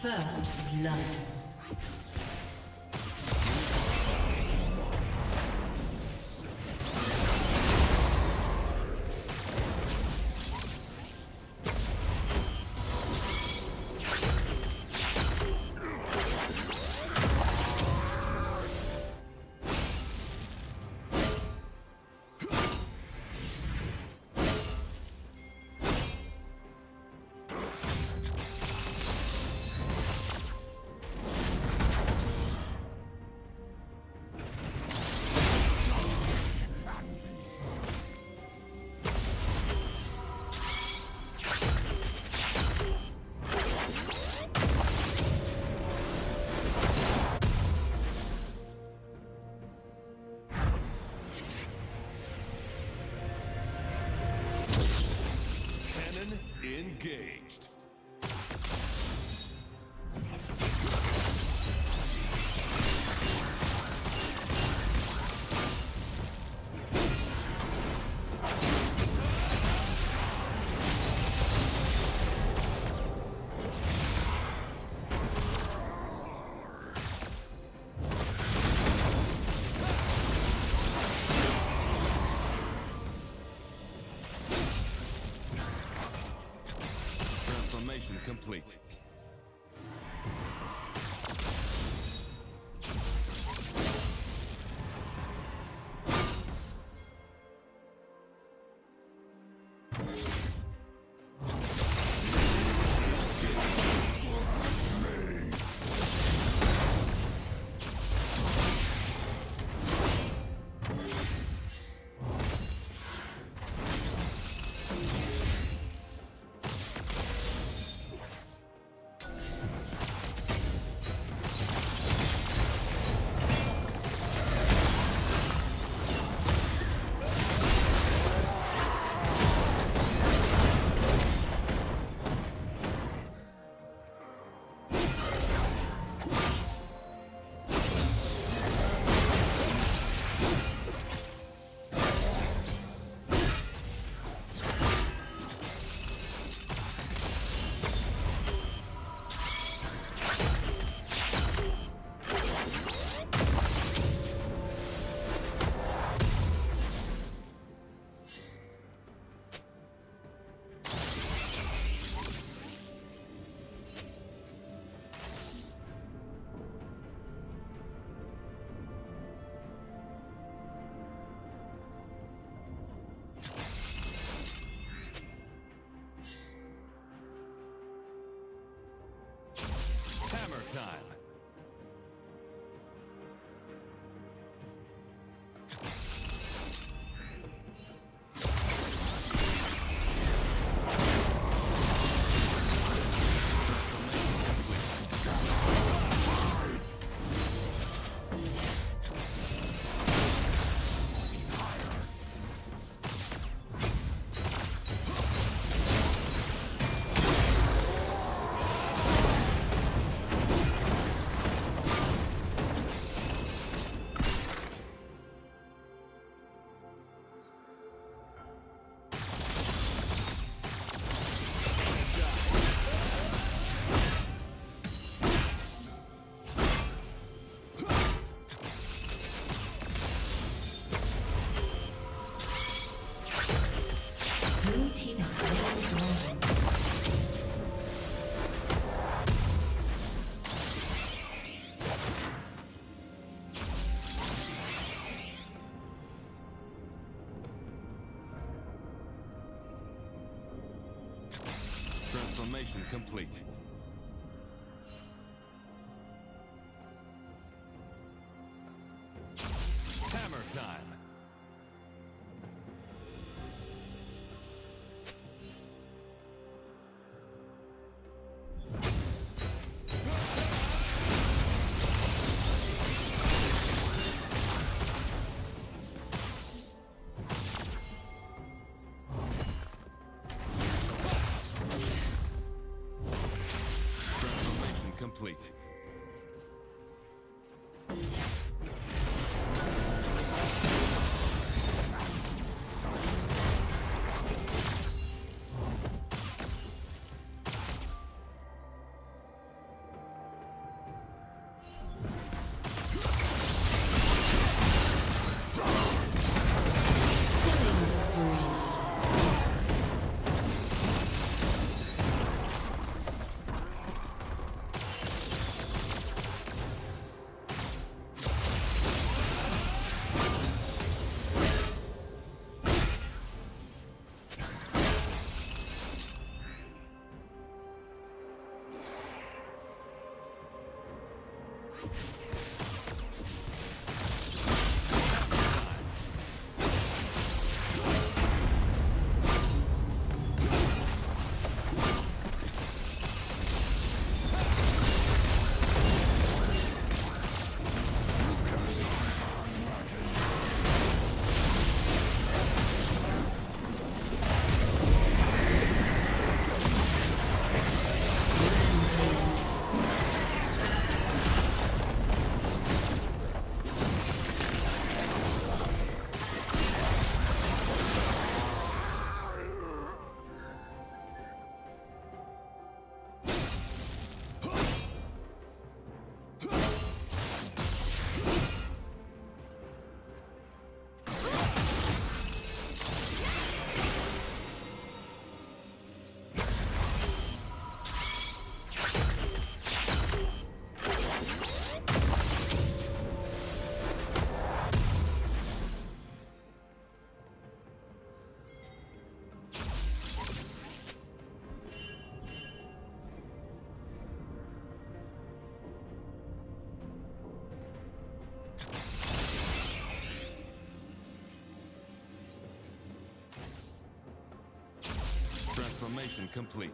First blood. Engaged. Complete. Time. Transformation complete. Hammer time. Complete. Transformation complete.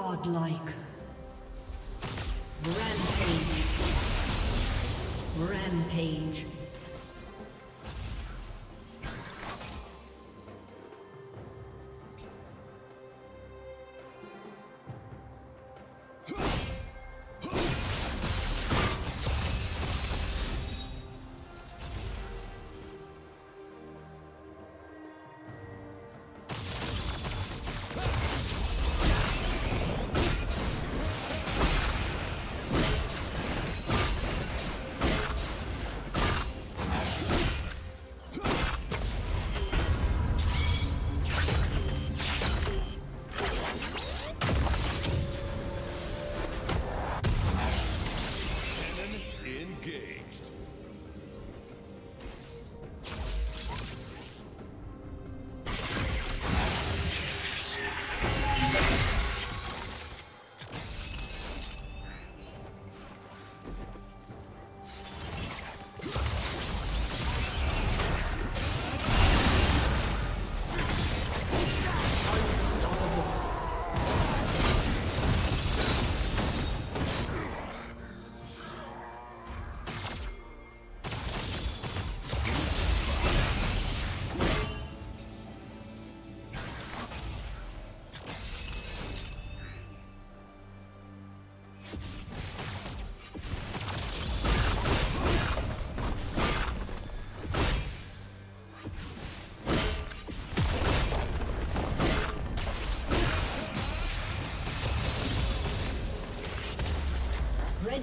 Godlike. Rampage. Rampage. Red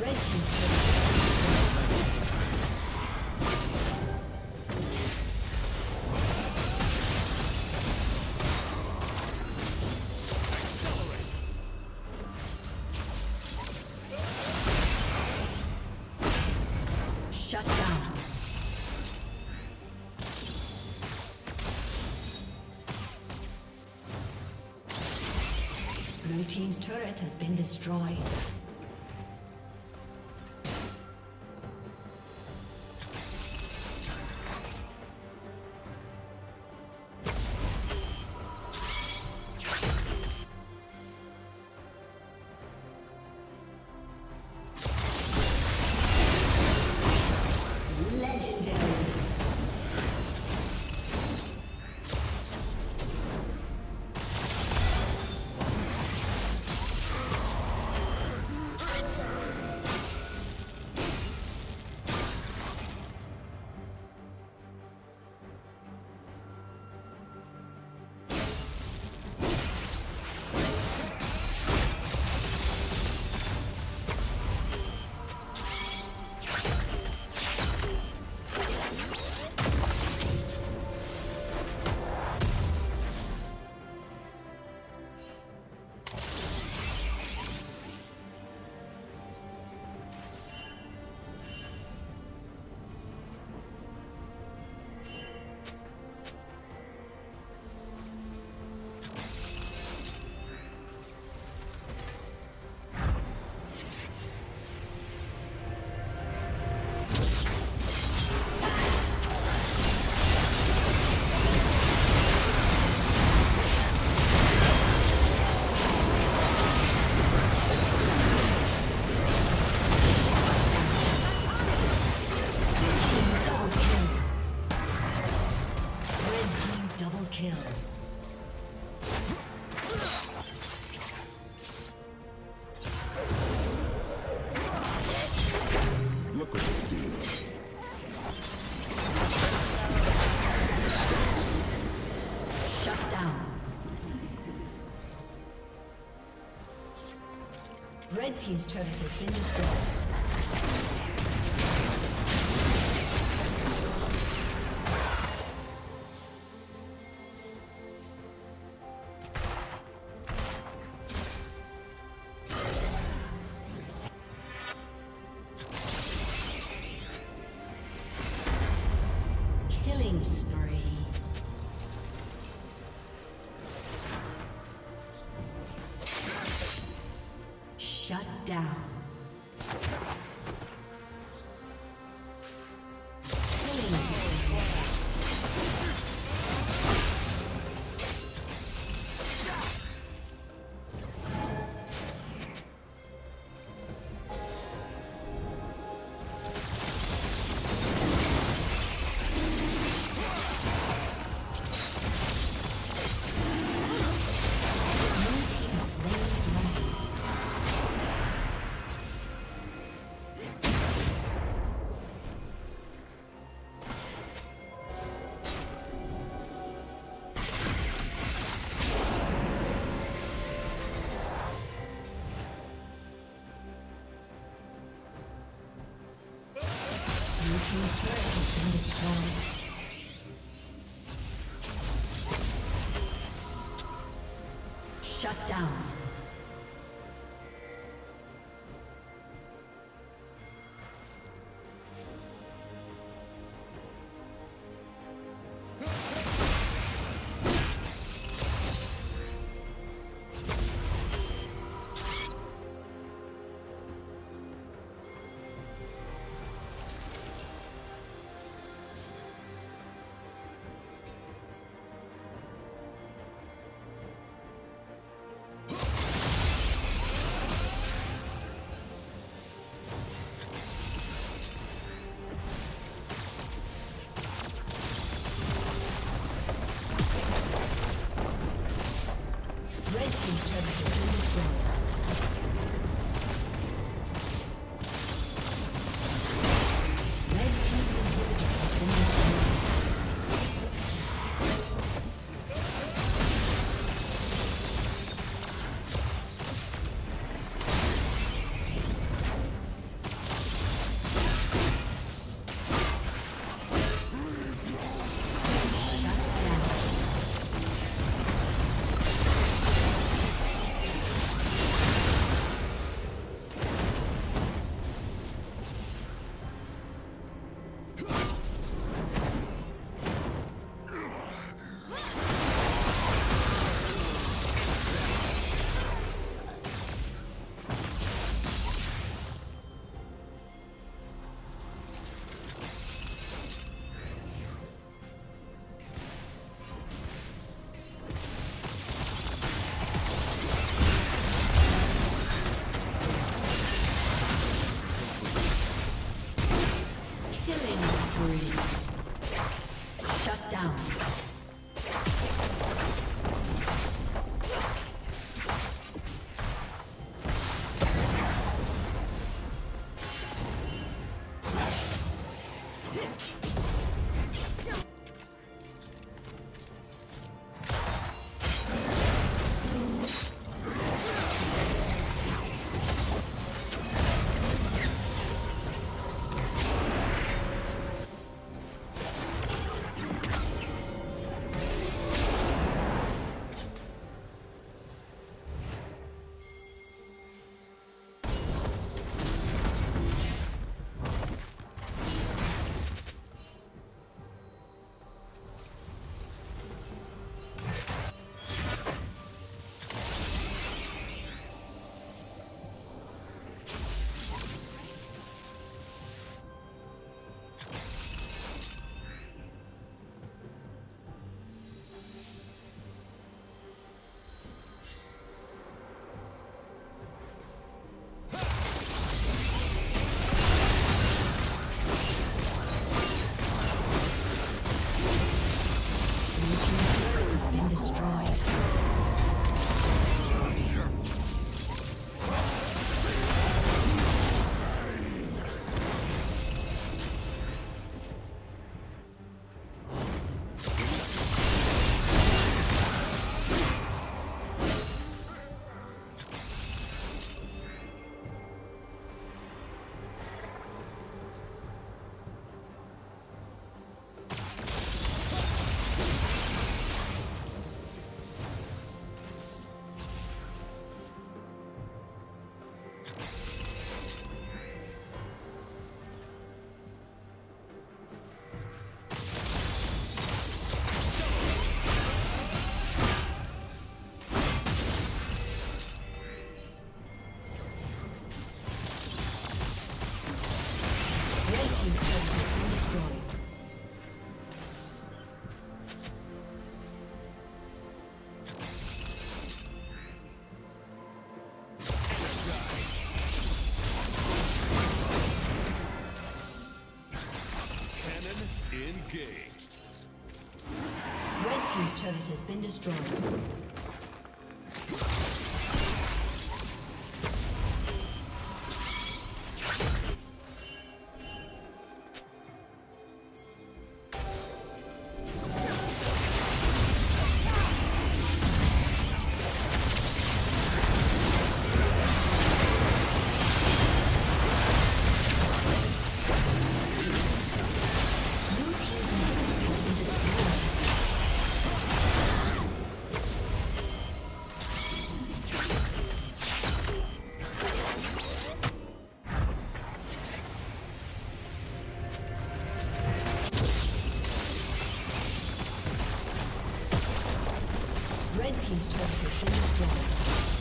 Red team's turret. Blue team's turret has been destroyed. Red team's turret has been destroyed. Killing spree. Shut down. This turret has been destroyed. team's turret has been destroyed.